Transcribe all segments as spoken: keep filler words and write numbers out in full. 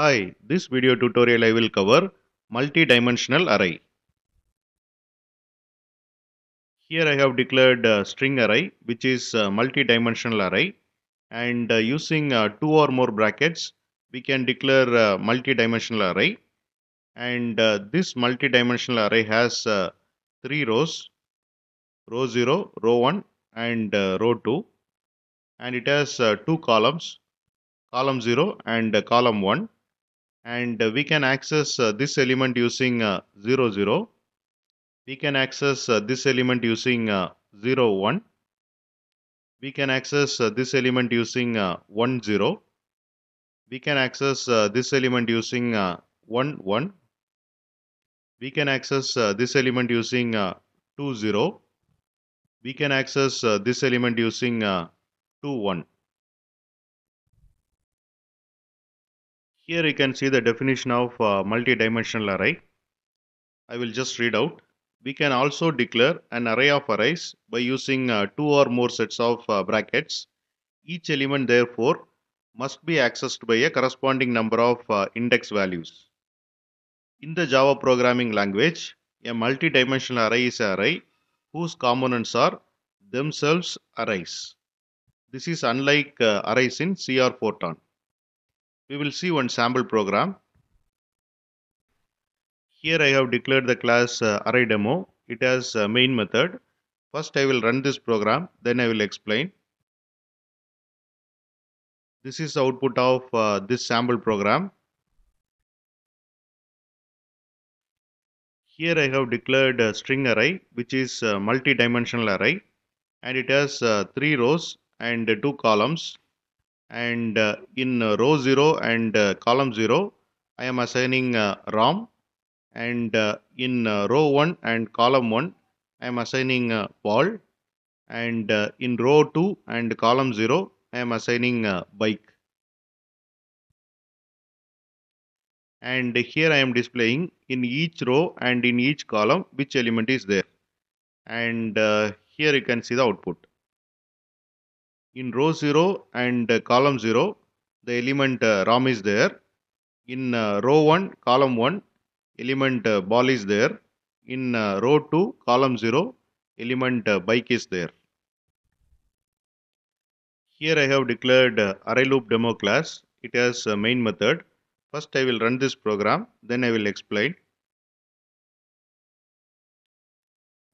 Hi, this video tutorial I will cover multi-dimensional array. Here I have declared a string array which is a multi-dimensional array, and using two or more brackets we can declare a multi-dimensional array, and this multi-dimensional array has three rows, row zero, row one and row two, and it has two columns, column zero and column one. And we can access uh, this element using uh, zero, zero. We can access uh, this element using uh, zero, one. We can access uh, this element using uh, one, zero. We can access uh, this element using uh, one, one. We can access uh, this element using uh, two, zero. We can access uh, this element using uh, two, one. Here you can see the definition of uh, multi-dimensional array. I will just read out. We can also declare an array of arrays by using uh, two or more sets of uh, brackets. Each element therefore must be accessed by a corresponding number of uh, index values. In the Java programming language, a multi-dimensional array is an array whose components are themselves arrays. This is unlike uh, arrays in C or Fortran. We will see one sample program. Here I have declared the class uh, array demo. It has a main method. First I will run this program, then I will explain. This is the output of uh, this sample program. Here I have declared a string array which is a multi-dimensional array, and it has uh, three rows and two columns. And uh, in uh, row zero and uh, column zero I am assigning uh, rom, and uh, in uh, row one and column one I am assigning uh, ball, and uh, in row two and column zero I am assigning uh, bike. And here I am displaying in each row and in each column which element is there, and uh, here you can see the output. In row zero and uh, column zero, the element uh, rom is there. In uh, row one, column one, element uh, ball is there. In uh, row two, column zero, element uh, bike is there. Here I have declared uh, array loop demo class. It has a main method. First I will run this program, then I will explain.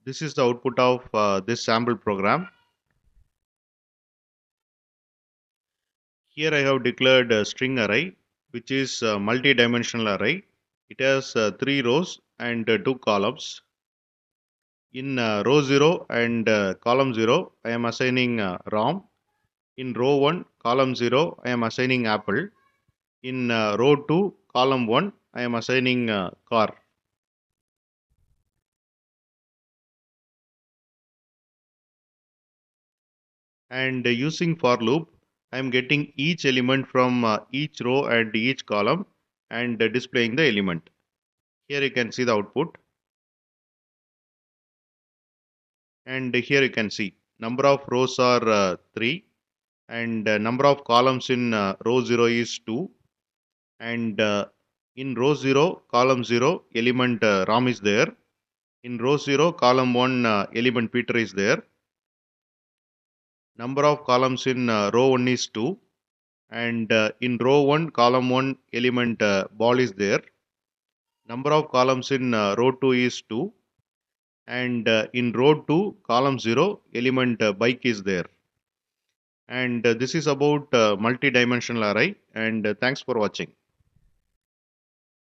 This is the output of uh, this sample program. Here I have declared a string array which is a multi-dimensional array. It has uh, three rows and uh, two columns. In uh, row zero and uh, column zero I am assigning uh, rom. In row one, column zero I am assigning apple. In uh, row two, column one I am assigning uh, car. And uh, using for loop I am getting each element from uh, each row and each column and uh, displaying the element. Here you can see the output. And here you can see number of rows are uh, three, and uh, number of columns in uh, row zero is two, and uh, in row zero, column zero, element uh, Ram is there. In row zero, column one, uh, element Peter is there. Number of columns in uh, row one is two, and uh, in row one, column one, element uh, ball is there. Number of columns in uh, row two is two, and uh, in row two, column zero, element uh, bike is there. And uh, this is about uh, multi-dimensional array, and uh, thanks for watching.